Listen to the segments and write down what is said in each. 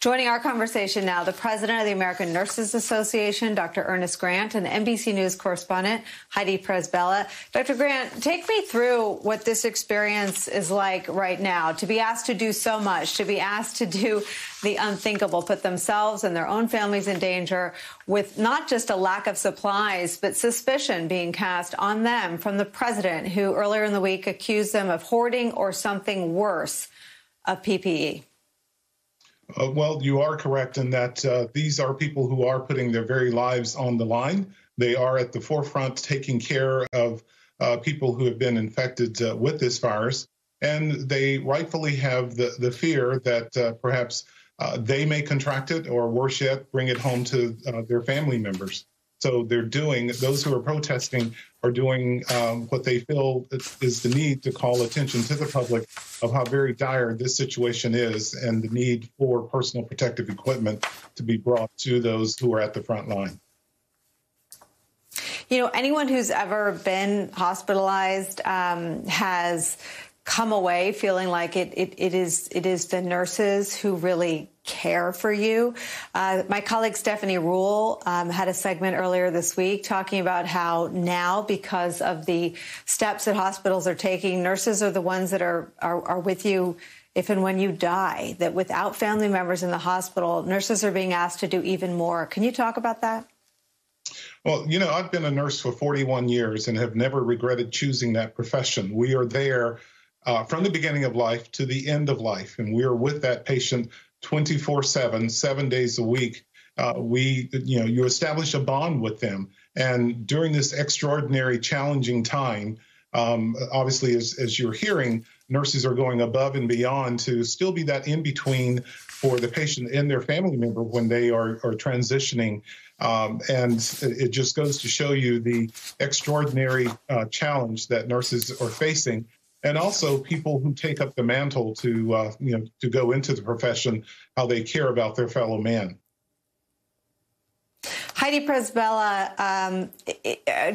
Joining our conversation now, the president of the American Nurses Association, Dr. Ernest Grant, and NBC News correspondent Heidi Presbella. Dr. Grant, take me through what this experience is like right now, to be asked to do so much, to be asked to do the unthinkable, put themselves and their own families in danger with not just a lack of supplies, but suspicion being cast on them from the president, who earlier in the week accused them of hoarding or something worse of PPE. Well, you are correct in that these are people who are putting their very lives on the line. They are at the forefront taking care of people who have been infected with this virus, and they rightfully have the fear that perhaps they may contract it or, worse yet, bring it home to their family members. So those who are protesting are doing what they feel is the need to call attention to the public of how very dire this situation is and the need for personal protective equipment to be brought to those who are at the front line. You know, anyone who's ever been hospitalized has come away feeling like it is the nurses who really care for you. My colleague Stephanie Rule had a segment earlier this week talking about how now, because of the steps that hospitals are taking, nurses are the ones that are with you if and when you die, that without family members in the hospital, nurses are being asked to do even more. Can you talk about that? Well, you know, I've been a nurse for 41 years and have never regretted choosing that profession. We are there from the beginning of life to the end of life, and we are with that patient 24/7, 7 days a week. You establish a bond with them. And during this extraordinary, challenging time, obviously, as you're hearing, nurses are going above and beyond to still be that in-between for the patient and their family member when they are transitioning. And it just goes to show you the extraordinary challenge that nurses are facing. And also people who take up the mantle to go into the profession, how they care about their fellow man. Heidi Presbella,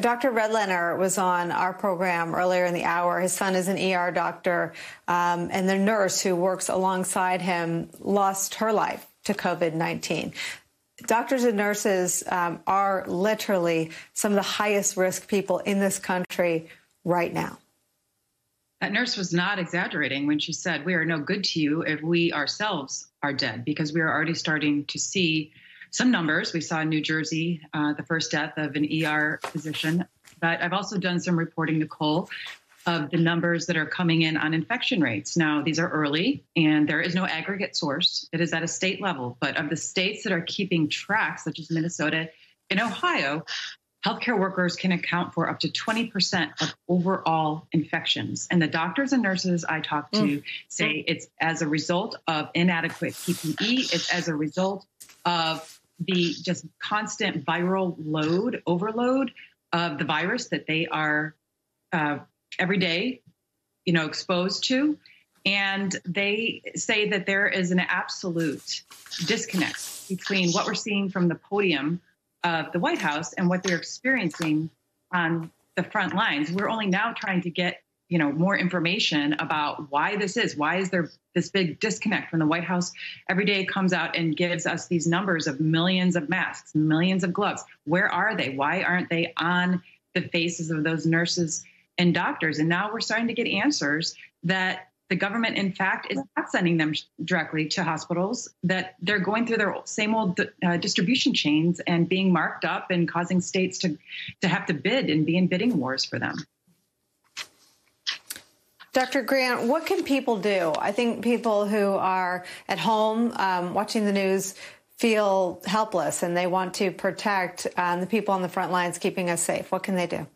Dr. Redlener was on our program earlier in the hour. His son is an ER doctor, and the nurse who works alongside him lost her life to COVID-19. Doctors and nurses are literally some of the highest risk people in this country right now. That nurse was not exaggerating when she said, we are no good to you if we ourselves are dead, because we are already starting to see some numbers. We saw in New Jersey the first death of an ER physician. But I've also done some reporting, Nicole, of the numbers that are coming in on infection rates. Now, these are early, and there is no aggregate source. It is at a state level. But of the states that are keeping track, such as Minnesota and Ohio, healthcare workers can account for up to 20% of overall infections. And the doctors and nurses I talk to say it's as a result of inadequate PPE. It's as a result of the just constant viral load, overload of the virus that they are every day, exposed to. And they say that there is an absolute disconnect between what we're seeing from the podium of the White House and what they're experiencing on the front lines. We're only now trying to get, more information about why this is. Why is there this big disconnect when the White House every day comes out and gives us these numbers of millions of masks, millions of gloves? Where are they? Why aren't they on the faces of those nurses and doctors? And now we're starting to get answers that the government, in fact, is not sending them directly to hospitals, that they're going through their same old distribution chains and being marked up and causing states to have to bid and be in bidding wars for them. Dr. Grant, what can people do? I think people who are at home watching the news feel helpless, and they want to protect the people on the front lines keeping us safe. What can they do?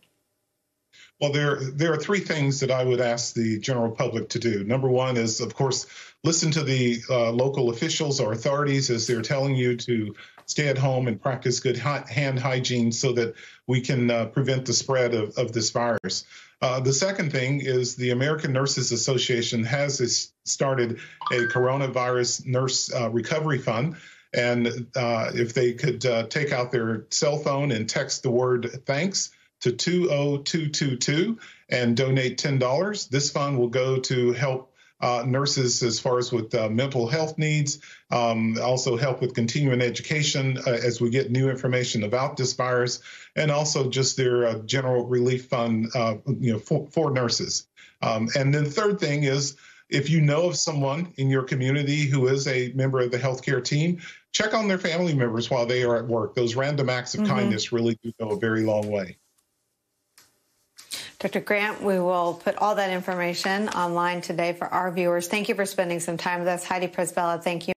Well, there are three things that I would ask the general public to do. Number one is, of course, listen to the local officials or authorities as they're telling you to stay at home and practice good hand hygiene so that we can prevent the spread of this virus. The second thing is the American Nurses Association has started a coronavirus nurse recovery fund. And if they could take out their cell phone and text the word thanks to 20222 and donate $10. This fund will go to help nurses as far as with mental health needs, also help with continuing education as we get new information about this virus, and also just their general relief fund for nurses. And then the third thing is, if you know of someone in your community who is a member of the healthcare team, check on their family members while they are at work. Those random acts of kindness really do go a very long way. Dr. Grant, we will put all that information online today for our viewers. Thank you for spending some time with us. Heidi Presbella, thank you.